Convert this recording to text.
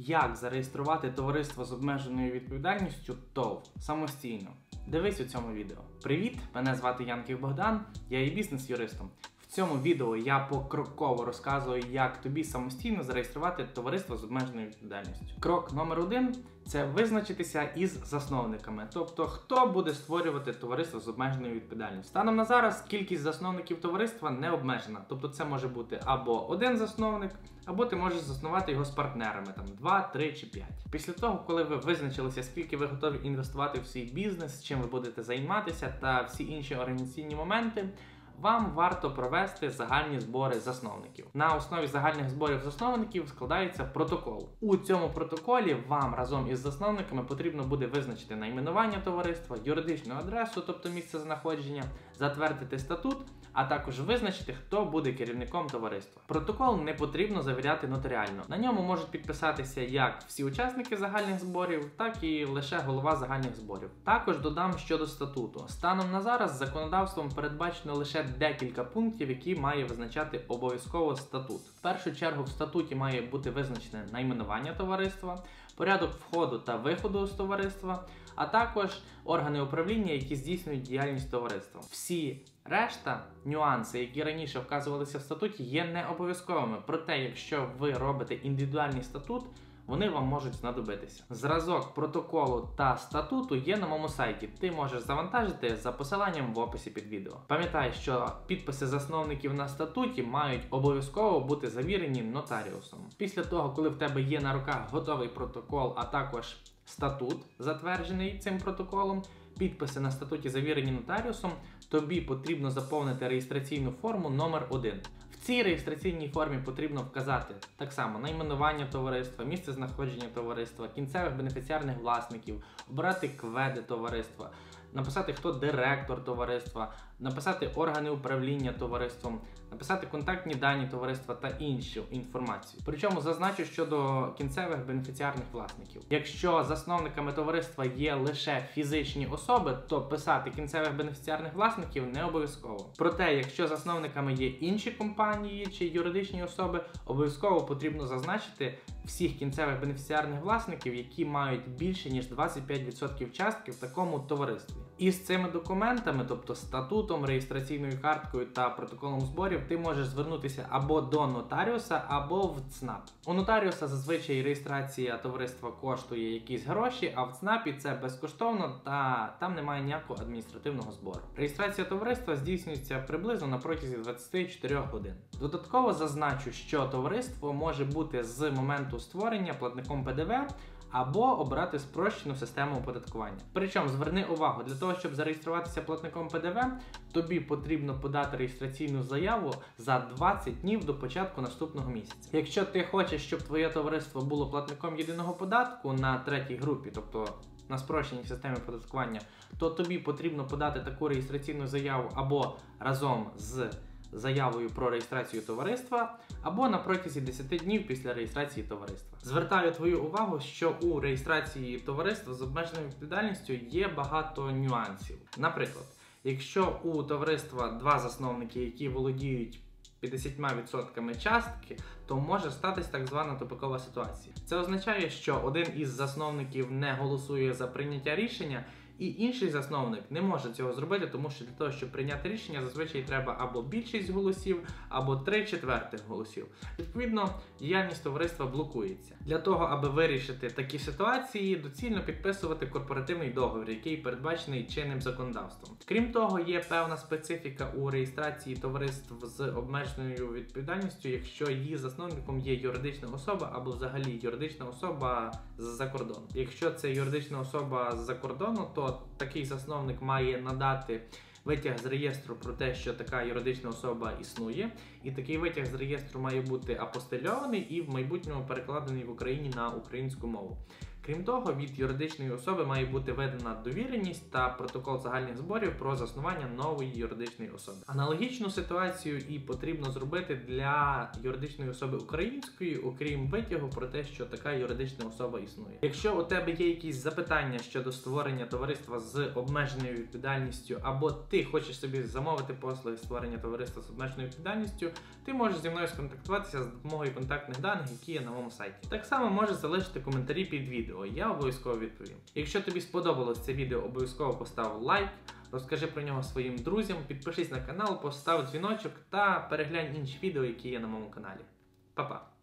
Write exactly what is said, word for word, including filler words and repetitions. Як зареєструвати товариство з обмеженою відповідальністю ТОВ самостійно? Дивись у цьому відео. Привіт! Мене звати Янків Богдан, я є бізнес-юристом. В цьому відео я покроково розказую, як тобі самостійно зареєструвати товариство з обмеженою відповідальністю. Крок номер один – це визначитися із засновниками. Тобто, хто буде створювати товариство з обмеженою відповідальністю. Станом на зараз кількість засновників товариства не обмежена. Тобто це може бути або один засновник, або ти можеш заснувати його з партнерами, там два, три чи п'ять. Після того, коли ви визначилися, скільки ви готові інвестувати в свій бізнес, чим ви будете займатися та всі інші організаційні моменти, вам варто провести загальні збори засновників. На основі загальних зборів засновників складається протокол. У цьому протоколі вам разом із засновниками потрібно буде визначити найменування товариства, юридичну адресу, тобто місце знаходження, затвердити статут, а також визначити, хто буде керівником товариства. Протокол не потрібно завіряти нотаріально. На ньому можуть підписатися як всі учасники загальних зборів, так і лише голова загальних зборів. Також додам щодо статуту. Станом на зараз законодавством передбачено лише декілька пунктів, які має визначати обов'язково статут. В першу чергу в статуті має бути визначене найменування товариства, порядок входу та виходу з товариства, а також органи управління, які здійснюють діяльність товариства. Всі решта, нюанси, які раніше вказувалися в статуті, є не обов'язковими. Проте, якщо ви робите індивідуальний статут, вони вам можуть знадобитися. Зразок протоколу та статуту є на моєму сайті. Ти можеш завантажити за посиланням в описі під відео. Пам'ятай, що підписи засновників на статуті мають обов'язково бути завірені нотаріусом. Після того, коли в тебе є на руках готовий протокол, а також статут, затверджений цим протоколом, підписи на статуті завірені нотаріусом, тобі потрібно заповнити реєстраційну форму номер один. В цій реєстраційній формі потрібно вказати так само найменування товариства, місце знаходження товариства, кінцевих бенефіціарних власників, обрати кведи товариства, написати, хто директор товариства, написати органи управління товариством, написати контактні дані товариства та іншу інформацію. Причому зазначу щодо кінцевих бенефіціарних власників. Якщо засновниками товариства є лише фізичні особи, то писати кінцевих бенефіціарних власників не обов'язково. Проте, якщо засновниками є інші компанії чи юридичні особи, обов'язково потрібно зазначити всіх кінцевих бенефіціарних власників, які мають більше ніж двадцять п'ять відсотків частки в такому товаристві. І з цими документами, тобто статутом, реєстраційною карткою та протоколом зборів, ти можеш звернутися або до нотаріуса, або в ЦНАП. У нотаріуса зазвичай реєстрація товариства коштує якісь гроші, а в ЦНАПі це безкоштовно та там немає ніякого адміністративного збору. Реєстрація товариства здійснюється приблизно на протязі двадцяти чотирьох годин. Додатково зазначу, що товариство може бути з моменту створення платником Пе Де Ве, або обрати спрощену систему оподаткування. Причому зверни увагу, для того, щоб зареєструватися платником Пе Де Ве, тобі потрібно подати реєстраційну заяву за двадцять днів до початку наступного місяця. Якщо ти хочеш, щоб твоє товариство було платником єдиного податку на третій групі, тобто на спрощеній системі оподаткування, то тобі потрібно подати таку реєстраційну заяву або разом з заявою про реєстрацію товариства, або на протязі десяти днів після реєстрації товариства. Звертаю твою увагу, що у реєстрації товариства з обмеженою відповідальністю є багато нюансів. Наприклад, якщо у товариства два засновники, які володіють п'ятдесятьма відсотками частки, то може статись так звана тупикова ситуація. Це означає, що один із засновників не голосує за прийняття рішення, і інший засновник не може цього зробити, тому що для того, щоб прийняти рішення, зазвичай треба або більшість голосів, або три четвертих голосів. Відповідно, діяльність товариства блокується. Для того, аби вирішити такі ситуації, доцільно підписувати корпоративний договір, який передбачений чинним законодавством. Крім того, є певна специфіка у реєстрації товариств з обмеженою відповідальністю, якщо її засновником є юридична особа або взагалі юридична особа з-за кордону. Якщо це юридична особа з-за кордону, то такий засновник має надати витяг з реєстру про те, що така юридична особа існує, і такий витяг з реєстру має бути апостильований і в майбутньому перекладений в Україні на українську мову. Крім того, від юридичної особи має бути видана довіреність та протокол загальних зборів про заснування нової юридичної особи. Аналогічну ситуацію і потрібно зробити для юридичної особи української, окрім витягу про те, що така юридична особа існує. Якщо у тебе є якісь запитання щодо створення товариства з обмеженою відповідальністю, або ти хочеш собі замовити послуги створення товариства з обмеженою відповідальністю, ти можеш зі мною сконтактуватися за допомогою контактних даних, які є на моєму сайті. Так само можеш залишити коментарі під відео, я обов'язково відповім. Якщо тобі сподобалось це відео, обов'язково постав лайк, розкажи про нього своїм друзям, підпишись на канал, постав дзвіночок та переглянь інші відео, які є на моєму каналі. Па-па!